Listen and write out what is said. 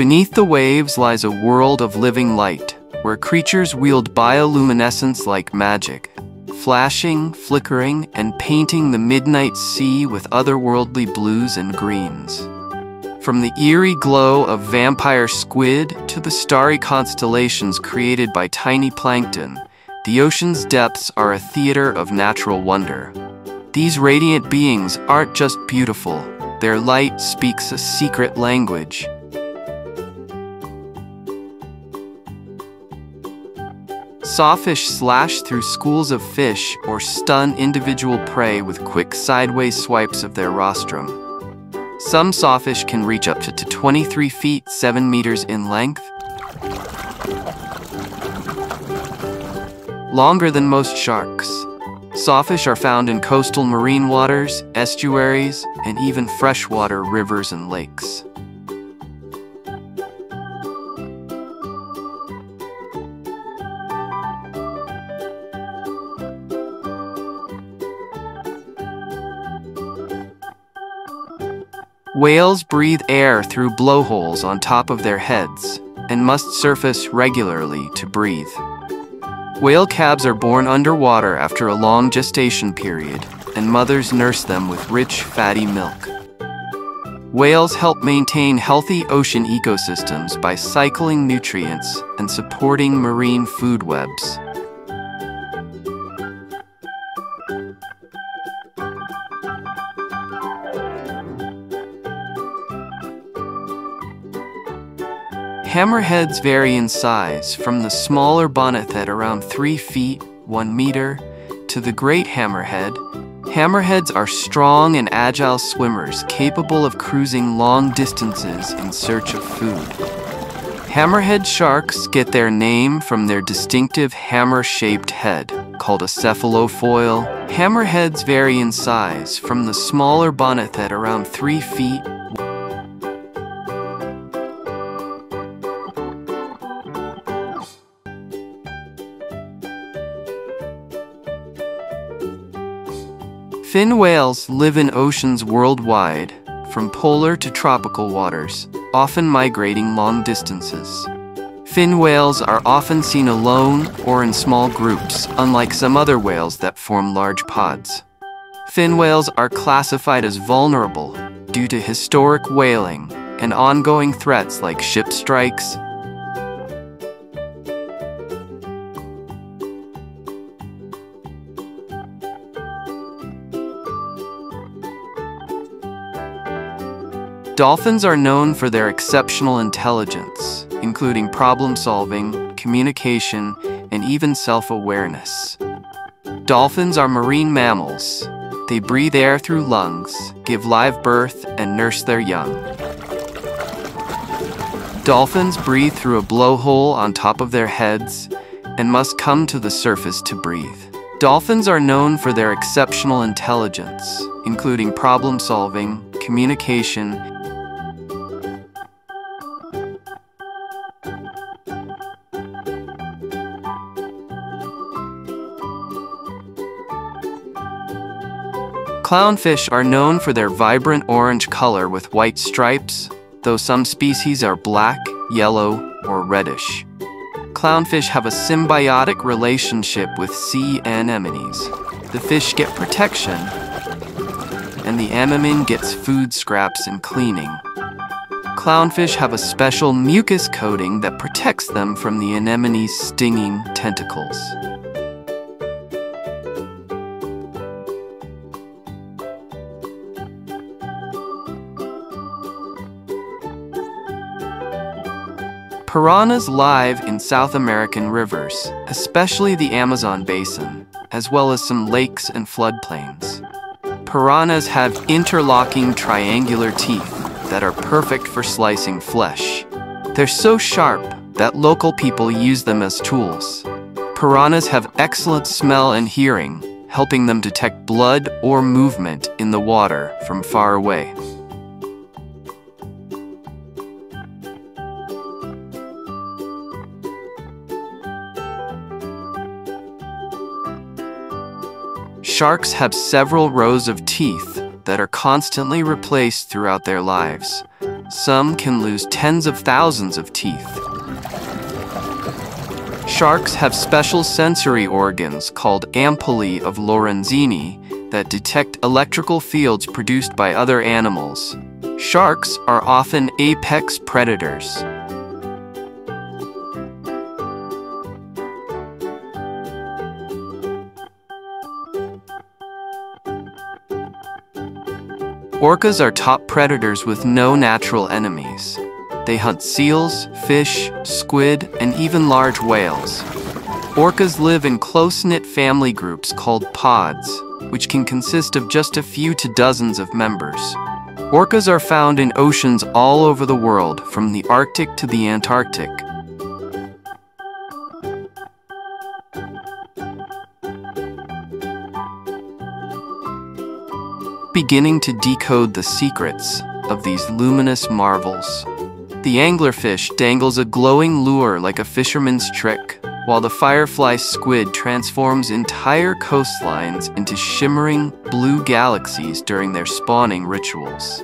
Beneath the waves lies a world of living light, where creatures wield bioluminescence like magic, flashing, flickering, and painting the midnight sea with otherworldly blues and greens. From the eerie glow of vampire squid to the starry constellations created by tiny plankton, the ocean's depths are a theater of natural wonder. These radiant beings aren't just beautiful, their light speaks a secret language. Sawfish slash through schools of fish or stun individual prey with quick sideways swipes of their rostrum. Some sawfish can reach up to 23 feet 7 meters in length, longer than most sharks. Sawfish are found in coastal marine waters, estuaries, and even freshwater rivers and lakes. Whales breathe air through blowholes on top of their heads and must surface regularly to breathe. Whale calves are born underwater after a long gestation period, and mothers nurse them with rich, fatty milk. Whales help maintain healthy ocean ecosystems by cycling nutrients and supporting marine food webs. Hammerheads vary in size, from the smaller bonnethead around 3 feet, 1 meter, to the great hammerhead. Hammerheads are strong and agile swimmers capable of cruising long distances in search of food. Hammerhead sharks get their name from their distinctive hammer-shaped head, called a cephalofoil. Hammerheads vary in size, from the smaller bonnethead around 3 feet, Fin whales live in oceans worldwide, from polar to tropical waters, often migrating long distances. Fin whales are often seen alone or in small groups, unlike some other whales that form large pods. Fin whales are classified as vulnerable due to historic whaling and ongoing threats like ship strikes, Dolphins are known for their exceptional intelligence, including problem-solving, communication, and even self-awareness. Dolphins are marine mammals. They breathe air through lungs, give live birth, and nurse their young. Dolphins breathe through a blowhole on top of their heads and must come to the surface to breathe. Dolphins are known for their exceptional intelligence, including problem-solving, communication, Clownfish are known for their vibrant orange color with white stripes, though some species are black, yellow, or reddish. Clownfish have a symbiotic relationship with sea anemones. The fish get protection, and the anemone gets food scraps and cleaning. Clownfish have a special mucus coating that protects them from the anemone's stinging tentacles. Piranhas live in South American rivers, especially the Amazon basin, as well as some lakes and floodplains. Piranhas have interlocking triangular teeth that are perfect for slicing flesh. They're so sharp that local people use them as tools. Piranhas have excellent smell and hearing, helping them detect blood or movement in the water from far away. Sharks have several rows of teeth that are constantly replaced throughout their lives, Some can lose tens of thousands of teeth. Sharks have special sensory organs called ampullae of Lorenzini that detect electrical fields produced by other animals. Sharks are often apex predators. Orcas are top predators with no natural enemies. They hunt seals, fish, squid, and even large whales. Orcas live in close-knit family groups called pods, which can consist of just a few to dozens of members. Orcas are found in oceans all over the world, from the Arctic to the Antarctic. Beginning to decode the secrets of these luminous marvels. The anglerfish dangles a glowing lure like a fisherman's trick, while the firefly squid transforms entire coastlines into shimmering blue galaxies during their spawning rituals.